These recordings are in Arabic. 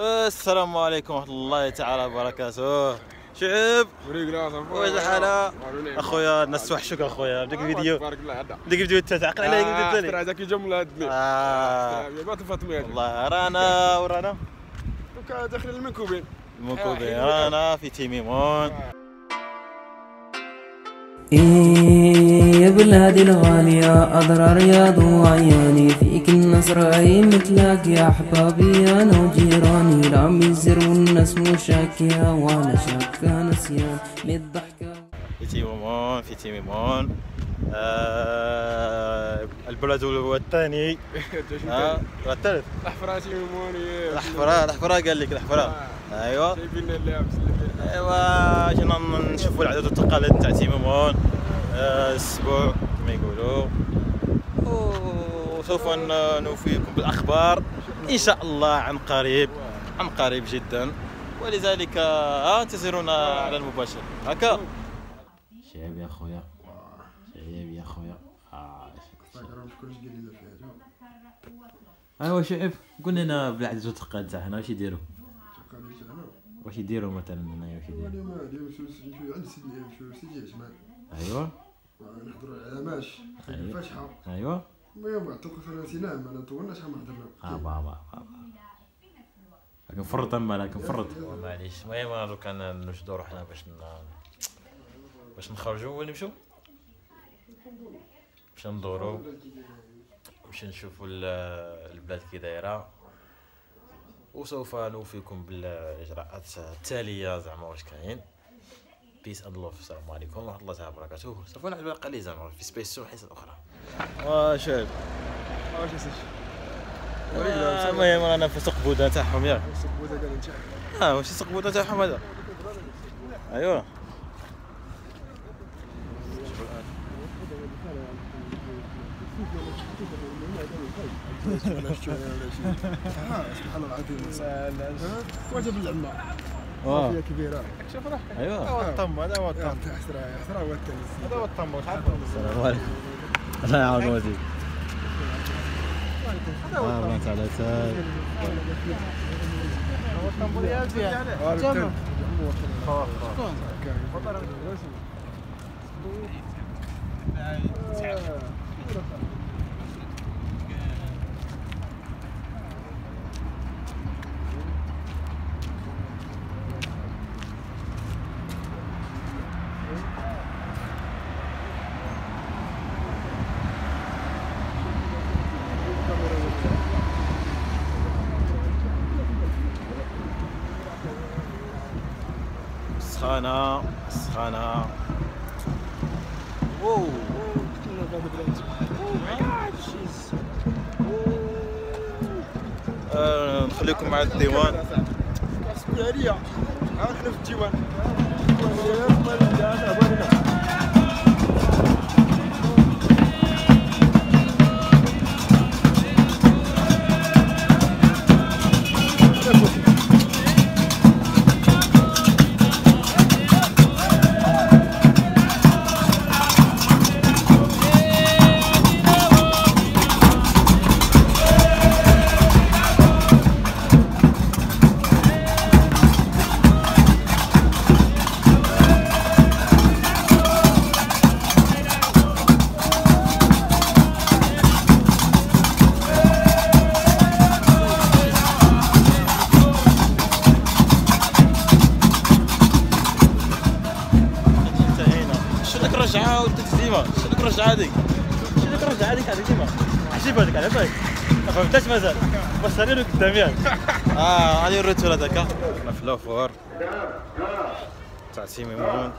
السلام عليكم ورحمة الله تعالى وبركاته. شعب واش الحالة اخويا؟ الناس توحشوك اخويا بديك الفيديو. بديك الفيديو تعقل على هذاك الفيديو ثاني. هذاك جملة ما تفاطمي. والله رانا دوكا داخل المنكوبين. المنكوبين رانا في تيميمون. يا بلادي الغالية أضرى رياض وعياني، فيك النصر أي مثلك يا أحبابي. أنا وجيراني العم الزر والناس مو شاكية، وأنا شاكة نسيان من الضحكة. في تيميمون، في تيميمون البلد هو الثاني. الثالث الحفرة تيميمونية. الحفرة قال لك الحفرة. أيوا شايفين اللابس. ايوا جينا نشوفوا العادات والتقاليد تاع تيميمون الاسبوع كما يقولوا، وسوف نوفيكم بالاخبار ان شاء الله عن قريب، عن قريب جدا، ولذلك انتظرونا على المباشر. هكا شعيب يا خويا، شعيب يا خويا. ايوا شعيب، قول لنا بالعادات والتقاليد تاعنا واش يديروا، واش يديروا مثلا هنايا، واش يديروا؟ اليوم نمشيو عند سيدي عثمان. ايوا نحضروا العماش الفاتحه. ايوا المهم توقف راسي. نعم انا طولنا شحال ما حضرنا. بابا راك مفرط، اما راك مفرط. معليش المهم دوكا نوجدوا روحنا باش نخرجوا ولا نمشيو باش ندوروا، باش نشوفوا البلاد كي دايره، وسوف نوفيكم بالاجراءات التاليه زعما واش كاين. بيس اند لوف. السلام عليكم ورحمه الله تعالى وبركاته. سوف نحضر قليلا في سبيس حيث الاخرى. شباب واش يصير؟ المهم رانا في سوق بودا تاعهم. ياك سوق بودا قال انت؟ واش سوق بودا تاعهم هذا؟ ايوا سبحان الله العظيم. وجب العمة مافيا كبيرة. شوف راح. ايوا هذا الطم، هذا هو الطم. حسرة هو التنس، هذا هو الطم. السلام عليكم. الله يعاونك ودي. هذا هو الطم. هو الطم ديال زياد. جمع. شكون؟ سخانة سخانة. واو نخليكم مع الديوان. السكرية عاقلة في الديوان. رجعه وتتسيمه. شنو رجعه هذيك؟ شنو رجعه هذيك؟ ديما عجيب هذاك. على بالك ما فهمتهاش مازال، بس راني قدامي. علي الروتور هذاك. انا في لافور تاع تيميمون.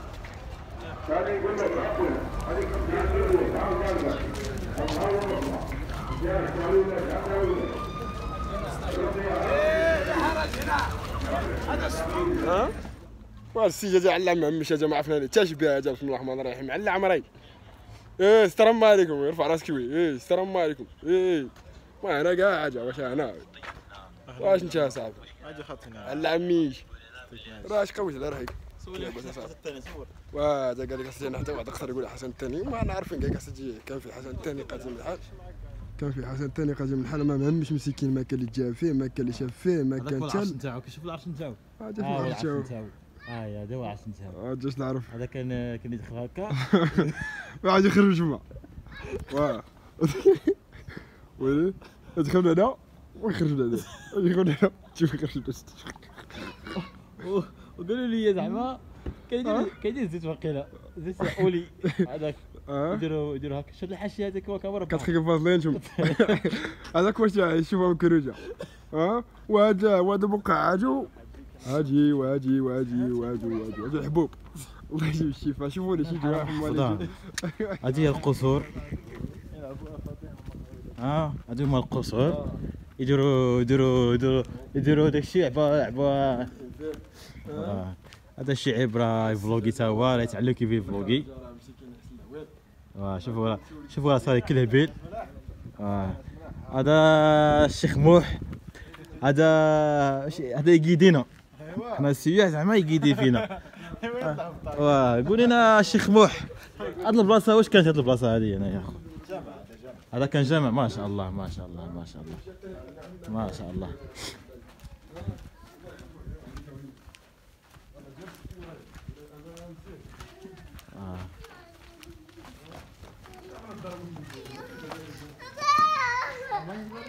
وارسي جا على عم مشى جا مع فلان تشبيه جا. بسم الله الرحمن الرحيم على عمري. السلام عليكم. يرفع راسك وي. السلام عليكم. ما انا كاع حاجه. واش انا واش انت يا صاحبي؟ اجي خاطينا على عميش راش قوي على راهيك. سولي الحسن الثاني صور. واه قال لك خصني نحتوى واحد اخر يقول حسن الثاني. ما عارفين كاع. خصني كان في حسن الثاني قاتل الحاج كان في حسن ثاني خرج من الحاله ما مهمش مسكين ما كان اللي جاب فيه ما كان اللي شاف فيه ما كان العرس نتاعو كيشوف العرس نتاعو العرس نتاعو هذا هو العرس نتاعو جاش نعرف هذا كان يدخل هكا واحد يخرج تما واه وي دخل هنا ويخرج من هنا يخرج هنا شوف يخرج وقالوا لي زعما كايدير الزيت واقيلا زيت اولي هذاك يديروا هكا شاد الحاشيه هذاك هو كاميرا كتخيل فاضلين شوف هذاك واش يشوفهم كروجه ها وهذا بقع عاجو هاجي وهاجي وهاجي وهاجي هذا الحبوب الله يجيب الشفاء شوفوني شي جواب هذه هي القصور ها هذو هما القصور يديروا داكشي عبا هذا الشيء عبره فلوغي تا هو راه يتعلم كيف يفلوغي واه شوفوا صاري كل هبيل هذا الشيخ موح هذا يقيدينا حنا السياح زعما يقيدي فينا واه قول لنا الشيخ موح هاد البلاصه واش كانت هاد البلاصه هذه هنايا يا خو هذا كان جامع ما شاء الله ما شاء الله ما شاء الله ما شاء الله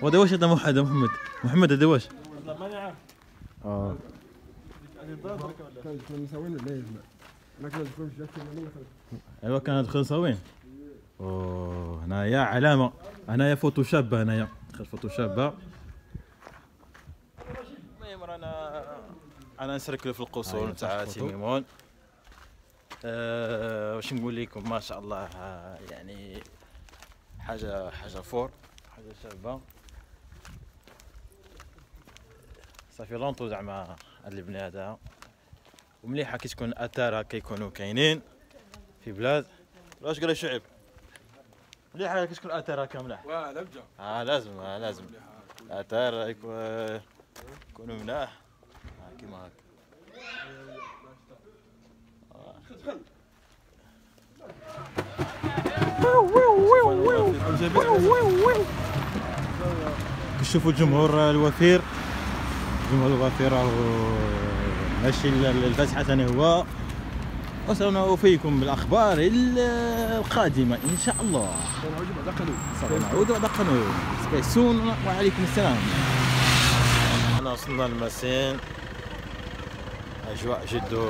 وهذا واش هذا محمد محمد هذا واش؟ والله ماني عارف كان يدخل نساوين ولا يجمع؟ انا كان يدخل ايوا كان يدخل نساوين اوه هنايا علامة هنايا فوتو شابة هنايا دخلت فوتو شابة المهم رانا نسركلو في القصور نتاع تيميمون واش نقول لكم ما شاء الله يعني حاجة فور حاجة شابة صافي لونطو زعما هاد البناية هادا ومليحة كي تكون آثار هاكا يكونو كاينين في بلاد واش قال الشعب مليحة كي تكون آثار هاكا ملاح واه لبجة لازم لازم آثار يكونو ملاح كيما هاكا كتشوفوا الجمهور الوفير راه ماشي الفاتحة ثاني هو أسرنا فيكم بالأخبار القادمة إن شاء الله سنعود بعد قانون سبيسون وعليكم السلام أنا وصلنا للمسين أجواء جدو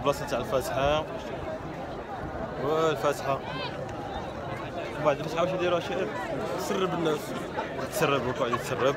البلاصه تاع الفاتحه والفاتحه ومن بعد باش عاوتاني يديروها شعر تسرب الناس تسرب وقعد يتسرب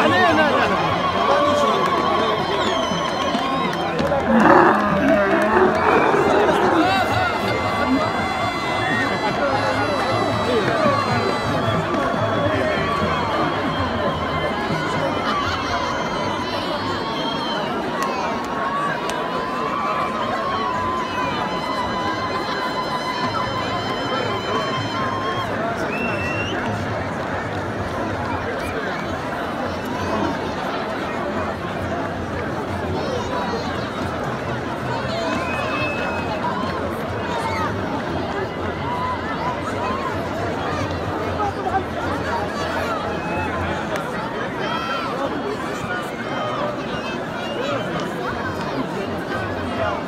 علينا.